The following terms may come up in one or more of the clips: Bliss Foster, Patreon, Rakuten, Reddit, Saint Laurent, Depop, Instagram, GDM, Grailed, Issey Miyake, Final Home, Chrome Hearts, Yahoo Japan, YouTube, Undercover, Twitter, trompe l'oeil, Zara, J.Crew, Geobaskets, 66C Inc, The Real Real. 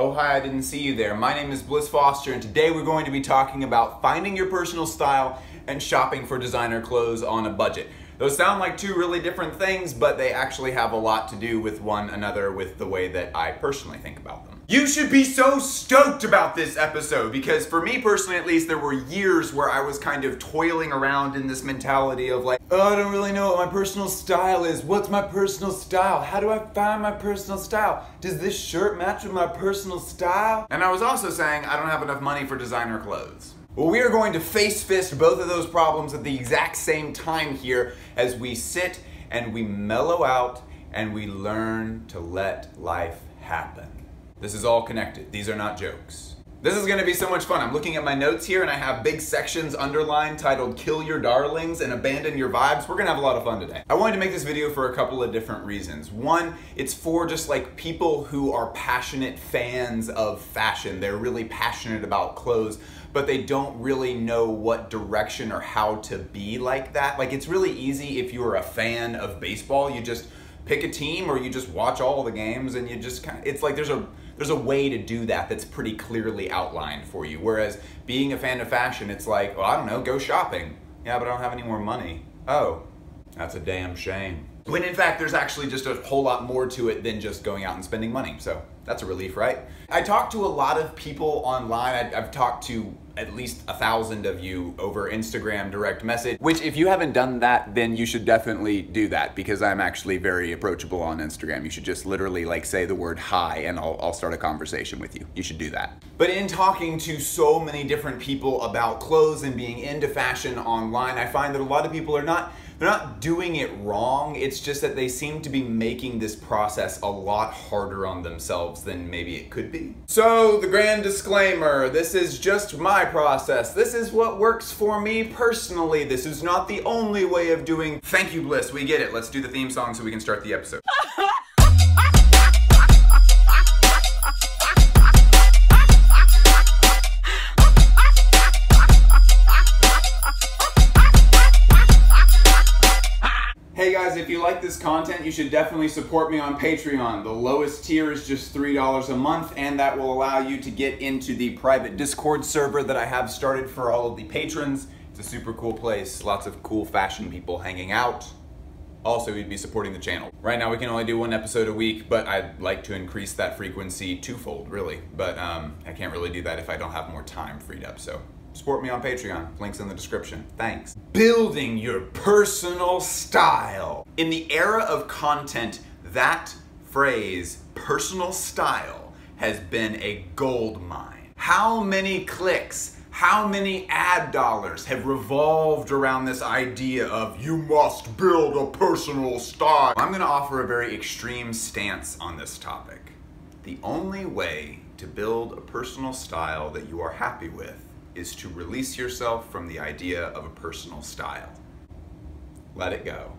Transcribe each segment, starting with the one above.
Oh hi, I didn't see you there. My name is Bliss Foster and today we're going to be talking about finding your personal style and shopping for designer clothes on a budget. Those sound like two really different things, but they actually have a lot to do with one another with the way that I personally think about them. You should be so stoked about this episode because for me personally at least, there were years where I was kind of toiling around in this mentality of like, oh, I don't really know what my personal style is. What's my personal style? How do I find my personal style? Does this shirt match with my personal style? And I was also saying I don't have enough money for designer clothes. Well, we are going to face-fist both of those problems at the exact same time here as we sit and we mellow out and we learn to let life happen. This is all connected. These are not jokes. This is gonna be so much fun. I'm looking at my notes here and I have big sections underlined titled Kill Your Darlings and Abandon Your Vibes. We're gonna have a lot of fun today. I wanted to make this video for a couple of different reasons. One, it's for just like people who are passionate fans of fashion. They're really passionate about clothes, but they don't really know what direction or how to be like that. Like, it's really easy if you're a fan of baseball, you just pick a team or you just watch all the games and you just kind of, it's like there's a way to do that that's pretty clearly outlined for you. Whereas being a fan of fashion, it's like, well, I don't know, go shopping. Yeah, but I don't have any more money. Oh, that's a damn shame. When in fact, there's actually just a whole lot more to it than just going out and spending money. So that's a relief, right? I talked to a lot of people online. I've talked to at least 1,000 of you over Instagram direct message, which if you haven't done that, then you should definitely do that because I'm actually very approachable on Instagram. You should just literally like say the word hi and I'll start a conversation with you. You should do that. But in talking to so many different people about clothes and being into fashion online, I find that a lot of people are not doing it wrong. It's just that they seem to be making this process a lot harder on themselves than maybe it could be. So the grand disclaimer, this is just my process. This is what works for me personally. This is not the only way of doing. Thank you, Bliss. We get it. Let's do the theme song so we can start the episode. Hey guys, if you like this content, you should definitely support me on Patreon. The lowest tier is just $3 a month, and that will allow you to get into the private Discord server that I have started for all of the patrons. It's a super cool place, lots of cool fashion people hanging out. Also, you'd be supporting the channel. Right now, we can only do one episode a week, but I'd like to increase that frequency twofold, really. But I can't really do that if I don't have more time freed up, so. Support me on Patreon, links in the description, thanks. Building your personal style. In the era of content, that phrase, personal style, has been a gold mine. How many clicks, how many ad dollars have revolved around this idea of you must build a personal style? I'm gonna offer a very extreme stance on this topic. The only way to build a personal style that you are happy with is to release yourself from the idea of a personal style. Let it go.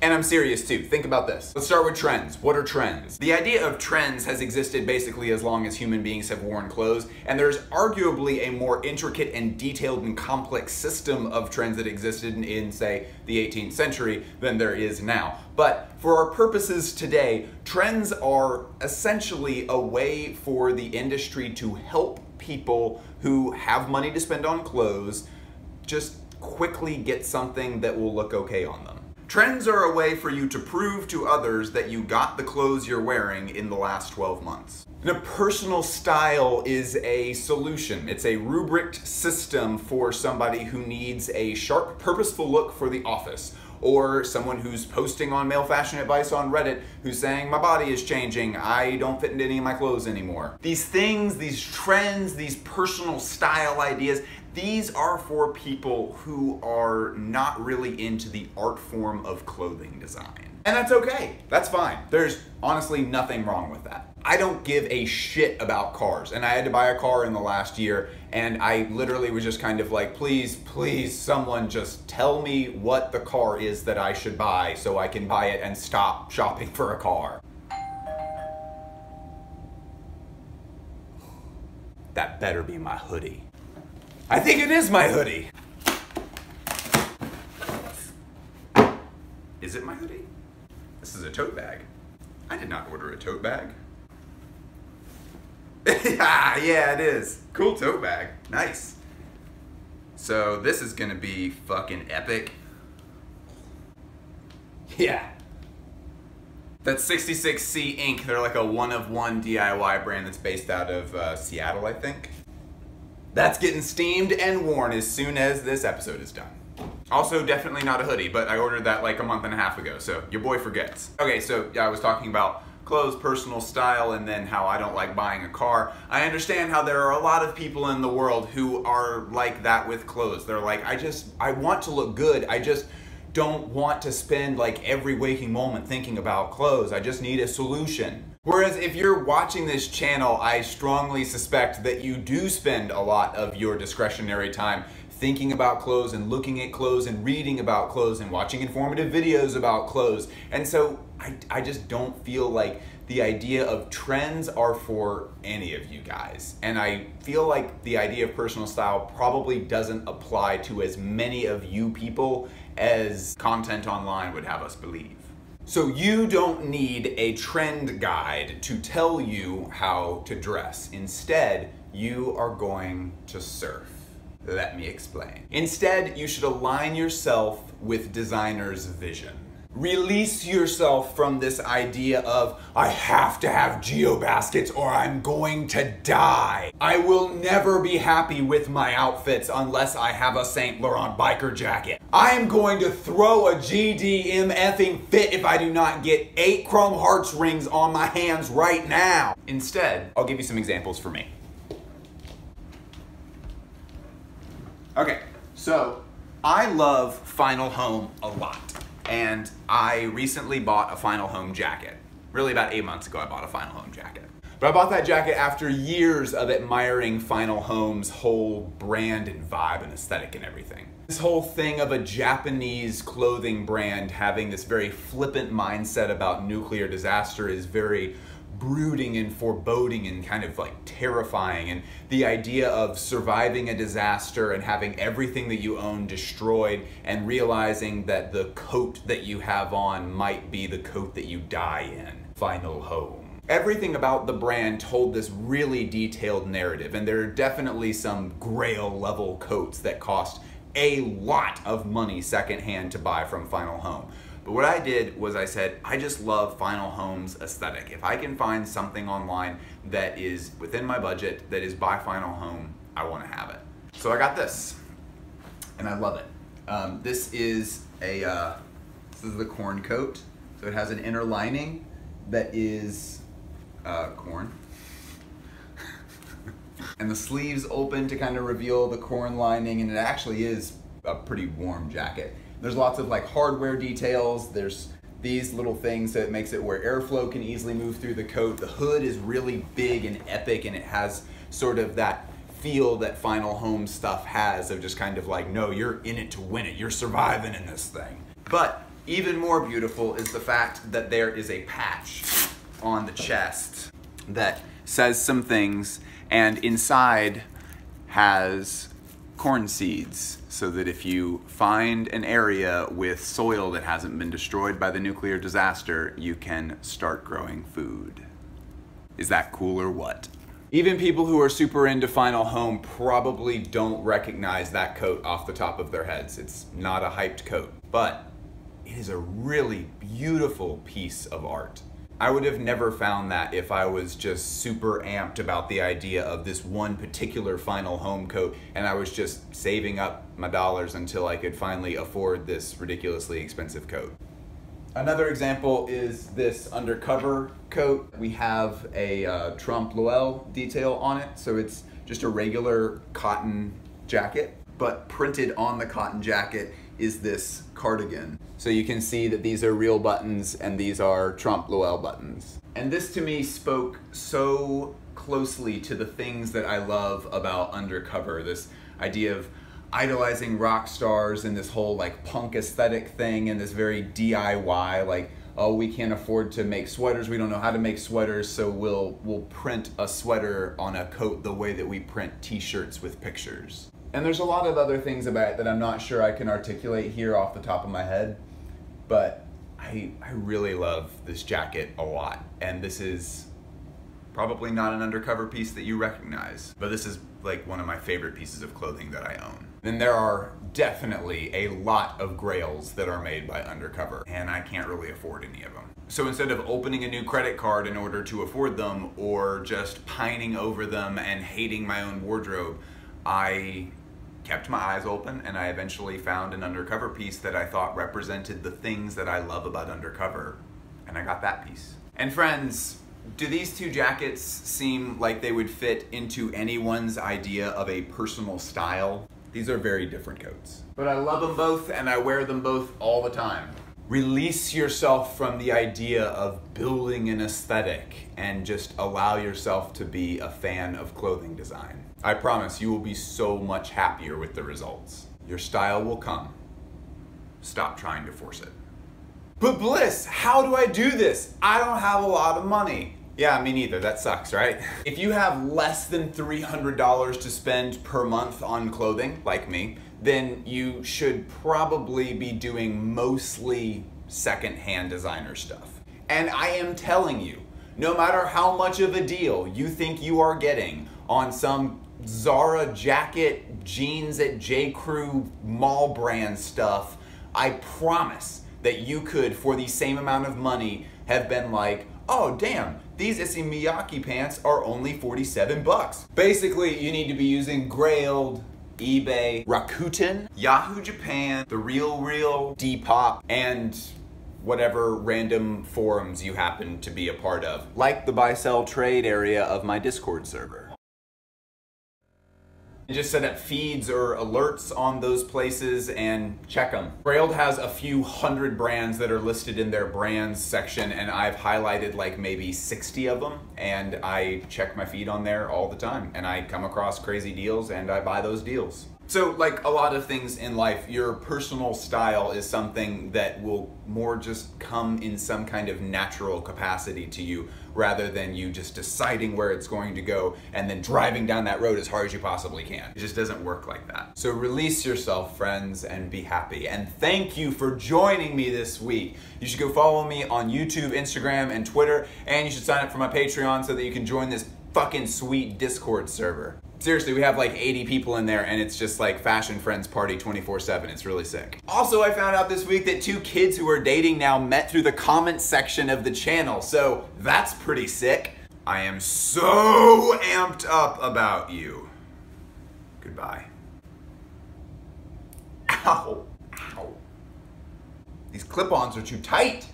And I'm serious too, think about this. Let's start with trends. What are trends? The idea of trends has existed basically as long as human beings have worn clothes, and there's arguably a more intricate and detailed and complex system of trends that existed in say, the 18th century than there is now. But for our purposes today, trends are essentially a way for the industry to help people who have money to spend on clothes just quickly get something that will look okay on them. Trends are a way for you to prove to others that you got the clothes you're wearing in the last 12 months. And a personal style is a solution. It's a rubriced system for somebody who needs a sharp, purposeful look for the office, or someone who's posting on male fashion advice on Reddit who's saying, my body is changing, I don't fit into any of my clothes anymore. These things, these trends, these personal style ideas, these are for people who are not really into the art form of clothing design. And that's okay, that's fine. There's honestly nothing wrong with that. I don't give a shit about cars, and I had to buy a car in the last year, and I literally was just kind of like, please, please, someone just tell me what the car is that I should buy so I can buy it and stop shopping for a car. That better be my hoodie. I think it is my hoodie. Is it my hoodie? This is a tote bag. I did not order a tote bag. Yeah, it is. Cool tote bag. Nice. So this is gonna be fucking epic. Yeah. That's 66C Inc. They're like a one-of-one DIY brand that's based out of Seattle, I think. That's getting steamed and worn as soon as this episode is done. Also, definitely not a hoodie, but I ordered that like a month and a half ago, so your boy forgets. Okay, so yeah, I was talking about clothes, personal style, and then how I don't like buying a car. I understand how there are a lot of people in the world who are like that with clothes. They're like, I want to look good, I just don't want to spend like every waking moment thinking about clothes. I just need a solution. Whereas if you're watching this channel, I strongly suspect that you do spend a lot of your discretionary time thinking about clothes and looking at clothes and reading about clothes and watching informative videos about clothes. And so I just don't feel like the idea of trends are for any of you guys. And I feel like the idea of personal style probably doesn't apply to as many of you people as content online would have us believe. So you don't need a trend guide to tell you how to dress. Instead, you are going to surf. Let me explain. Instead, you should align yourself with designers' vision. Release yourself from this idea of, I have to have Geobaskets or I'm going to die. I will never be happy with my outfits unless I have a Saint Laurent biker jacket. I am going to throw a GDM effing fit if I do not get 8 Chrome Hearts rings on my hands right now. Instead, I'll give you some examples for me. Okay, so I love Final Home a lot. And I recently bought a Final Home jacket. Really about 8 months ago I bought a Final Home jacket. But I bought that jacket after years of admiring Final Home's whole brand and vibe and aesthetic and everything. This whole thing of a Japanese clothing brand having this very flippant mindset about nuclear disaster is very brooding and foreboding and kind of like terrifying, and the idea of surviving a disaster and having everything that you own destroyed and realizing that the coat that you have on might be the coat that you die in. Final Home. Everything about the brand told this really detailed narrative, and there are definitely some Grail level coats that cost a lot of money secondhand to buy from Final Home. But what I did was I said, I just love Final Home's aesthetic. If I can find something online that is within my budget, that is by Final Home, I want to have it. So I got this, and I love it. This is a, this is the corn coat. So it has an inner lining that is corn. And the sleeves open to kind of reveal the corn lining, and it actually is a pretty warm jacket. There's lots of like hardware details. There's these little things that makes it where airflow can easily move through the coat. The hood is really big and epic, and it has sort of that feel that Final Home stuff has of just kind of like, no, you're in it to win it. You're surviving in this thing. But even more beautiful is the fact that there is a patch on the chest that says some things, and inside has corn seeds, so that if you find an area with soil that hasn't been destroyed by the nuclear disaster, you can start growing food. Is that cool or what? Even people who are super into Final Home probably don't recognize that coat off the top of their heads. It's not a hyped coat, but it is a really beautiful piece of art. I would have never found that if I was just super amped about the idea of this one particular Final Home coat, and I was just saving up my dollars until I could finally afford this ridiculously expensive coat. Another example is this Undercover coat. We have a trompe l'oeil detail on it, so it's just a regular cotton jacket, but printed on the cotton jacket is this cardigan. So you can see that these are real buttons and these are trompe l'oeil buttons. And this to me spoke so closely to the things that I love about Undercover, this idea of idolizing rock stars and this whole like punk aesthetic thing and this very DIY, like, oh, we can't afford to make sweaters, we don't know how to make sweaters, so we'll print a sweater on a coat the way that we print t-shirts with pictures. And there's a lot of other things about it that I'm not sure I can articulate here off the top of my head, but I really love this jacket a lot. And this is Probably not an Undercover piece that you recognize, but this is like one of my favorite pieces of clothing that I own. Then there are definitely a lot of Grails that are made by Undercover, and I can't really afford any of them. So instead of opening a new credit card in order to afford them, or just pining over them and hating my own wardrobe, I kept my eyes open, and I eventually found an Undercover piece that I thought represented the things that I love about Undercover, and I got that piece. And friends, do these two jackets seem like they would fit into anyone's idea of a personal style? These are very different coats. But I love them both, and I wear them both all the time. Release yourself from the idea of building an aesthetic and just allow yourself to be a fan of clothing design. I promise you will be so much happier with the results. Your style will come. Stop trying to force it. But Bliss, how do I do this? I don't have a lot of money. Yeah, me neither. That sucks, right? If you have less than $300 to spend per month on clothing, like me, then you should probably be doing mostly secondhand designer stuff. And I am telling you, no matter how much of a deal you think you are getting on some Zara jacket, jeans at J.Crew mall brand stuff, I promise that you could, for the same amount of money, have been like, oh damn, these Issey Miyake pants are only 47 bucks. Basically, you need to be using Grailed, eBay, Rakuten, Yahoo Japan, The Real Real, Depop, and whatever random forums you happen to be a part of, like the buy-sell trade area of my Discord server. Just set up feeds or alerts on those places and check them. Grailed has a few hundred brands that are listed in their brands section, and I've highlighted like maybe 60 of them, and I check my feed on there all the time, and I come across crazy deals and I buy those deals. So like a lot of things in life, your personal style is something that will more just come in some kind of natural capacity to you, rather than you just deciding where it's going to go and then driving down that road as hard as you possibly can. It just doesn't work like that. So release yourself, friends, and be happy. And thank you for joining me this week. You should go follow me on YouTube, Instagram, and Twitter, and you should sign up for my Patreon so that you can join this fucking sweet Discord server. Seriously, we have like 80 people in there, and it's just like Fashion Friends Party 24/7. It's really sick. Also, I found out this week that two kids who are dating now met through the comment section of the channel, so that's pretty sick. I am so amped up about you. Goodbye. Ow. Ow. These clip-ons are too tight.